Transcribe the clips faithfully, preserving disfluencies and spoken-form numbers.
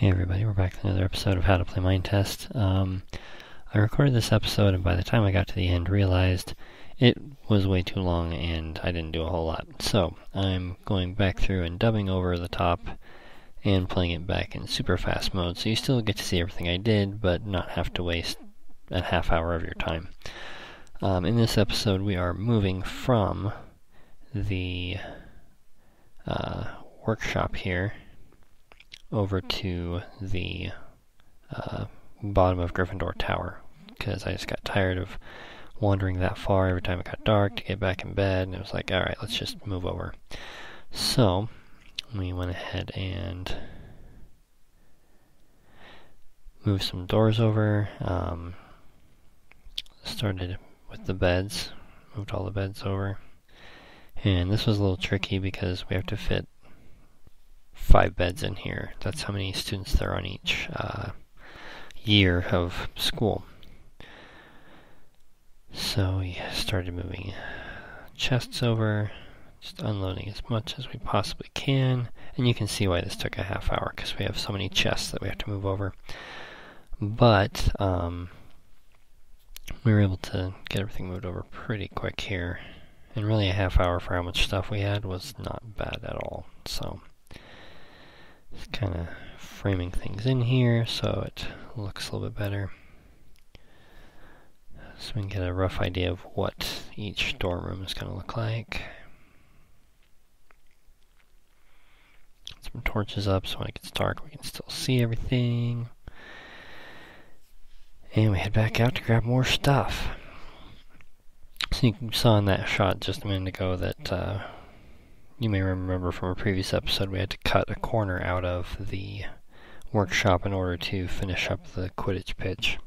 Hey everybody, we're back with another episode of How to Play Minetest. Um, I recorded this episode and by the time I got to the end realized it was way too long and I didn't do a whole lot. So I'm going back through and dubbing over the top and playing it back in super fast mode, so you still get to see everything I did but not have to waste a half hour of your time. Um, in this episode we are moving from the uh, workshop here over to the uh, bottom of Gryffindor Tower, because I just got tired of wandering that far every time it got dark to get back in bed, and it was like, alright, let's just move over. So we went ahead and moved some doors over, um, started with the beds, moved all the beds over, and this was a little tricky because we have to fit five beds in here. That's how many students there are on each uh, year of school. So we started moving chests over, just unloading as much as we possibly can, and you can see why this took a half hour because we have so many chests that we have to move over. But um, we were able to get everything moved over pretty quick here, and really a half hour for how much stuff we had was not bad at all. So just kind of framing things in here so it looks a little bit better, so we can get a rough idea of what each dorm room is going to look like. Some torches up so when it gets dark we can still see everything. And we head back out to grab more stuff. So you saw in that shot just a minute ago that uh, you may remember from a previous episode we had to cut a corner out of the workshop in order to finish up the Quidditch pitch.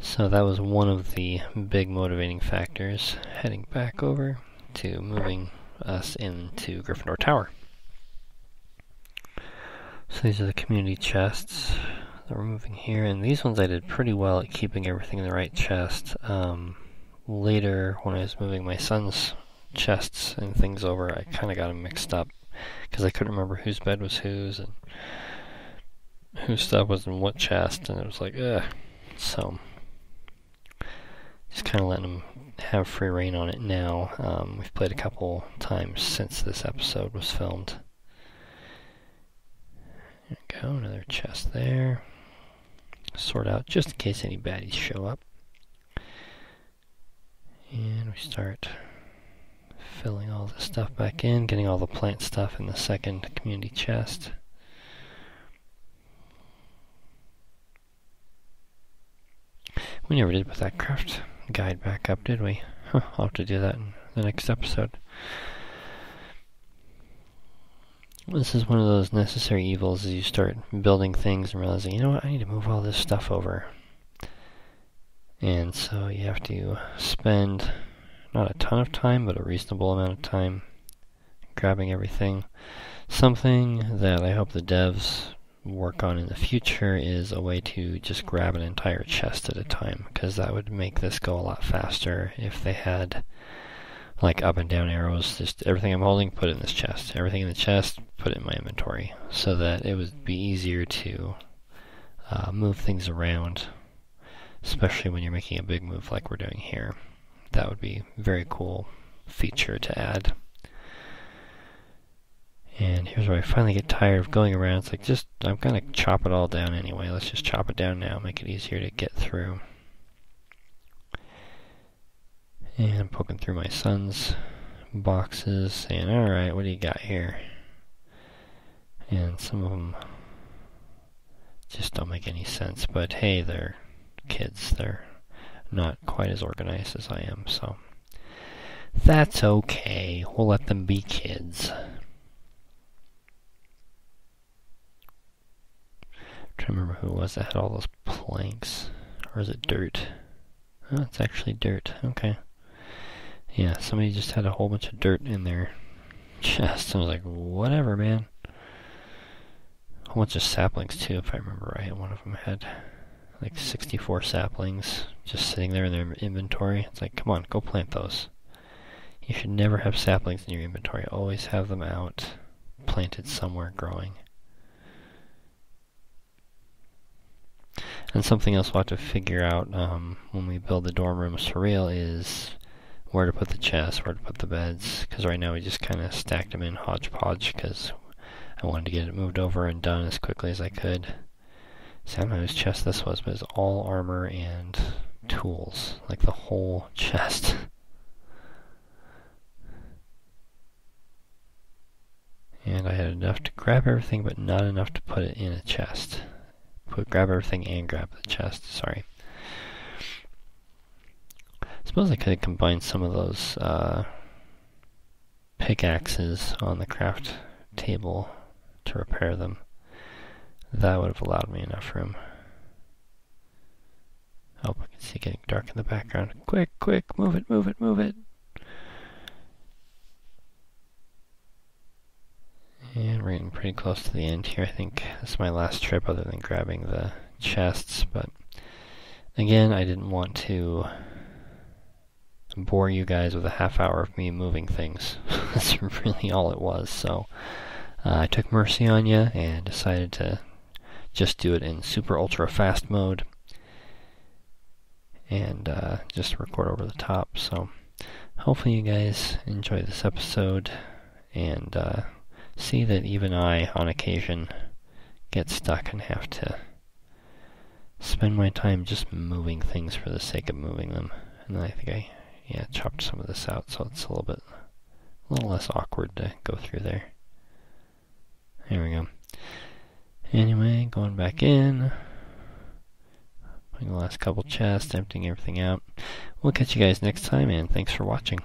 So that was one of the big motivating factors, heading back over to moving us into Gryffindor Tower. So these are the community chests that we're moving here, and these ones I did pretty well at keeping everything in the right chest. Um, later when I was moving my son's chests and things over, I kind of got them mixed up because I couldn't remember whose bed was whose and whose stuff was in what chest, and it was like, ugh. So just kind of letting them have free reign on it now. Um, we've played a couple times since this episode was filmed. There we go, another chest there. Sort out just in case any baddies show up. And we start filling all this stuff back in, getting all the plant stuff in the second community chest. We never did put that craft guide back up, did we? Huh, I'll have to do that in the next episode. This is one of those necessary evils as you start building things and realizing, you know what, I need to move all this stuff over. And so you have to spend not a ton of time, but a reasonable amount of time grabbing everything. Something that I hope the devs work on in the future is a way to just grab an entire chest at a time, because that would make this go a lot faster if they had like up and down arrows, just everything I'm holding, put it in this chest, everything in the chest, put it in my inventory, so that it would be easier to uh, move things around, especially when you're making a big move like we're doing here. That would be a very cool feature to add. And here's where I finally get tired of going around. It's like, just, I'm gonna chop it all down anyway. Let's just chop it down now, make it easier to get through. And I'm poking through my son's boxes, saying, alright, what do you got here? And some of them just don't make any sense, but hey, they're kids, they're not quite as organized as I am, so that's okay. We'll let them be kids. I'm trying to remember who it was that had all those planks, or is it dirt? Oh, it's actually dirt. Okay. Yeah, somebody just had a whole bunch of dirt in their chest. I was like, whatever, man. A whole bunch of saplings too, if I remember right. One of them had like sixty-four saplings just sitting there in their inventory. It's like, come on, go plant those. You should never have saplings in your inventory. Always have them out, planted somewhere, growing. And something else we'll have to figure out um, when we build the dorm rooms for real is where to put the chests, where to put the beds, because right now we just kind of stacked them in hodgepodge because I wanted to get it moved over and done as quickly as I could. So I don't know whose chest this was, but it's all armor and tools, like the whole chest. And I had enough to grab everything, but not enough to put it in a chest. Put, grab everything and grab the chest, sorry. I suppose I could have combined some of those uh, pickaxes on the craft table to repair them. That would have allowed me enough room. Oh, I can see getting dark in the background. Quick, quick, move it, move it, move it. And we're getting pretty close to the end here. I think this is my last trip other than grabbing the chests, but again, I didn't want to bore you guys with a half hour of me moving things. That's really all it was, so uh, I took mercy on you and decided to just do it in super ultra fast mode and uh, just record over the top. So hopefully you guys enjoy this episode and uh, see that even I, on occasion, get stuck and have to spend my time just moving things for the sake of moving them. And then I think I, yeah, chopped some of this out, so it's a little bit, a little less awkward to go through there. There we go. Anyway, going back in, putting the last couple chests, emptying everything out. We'll catch you guys next time, and thanks for watching.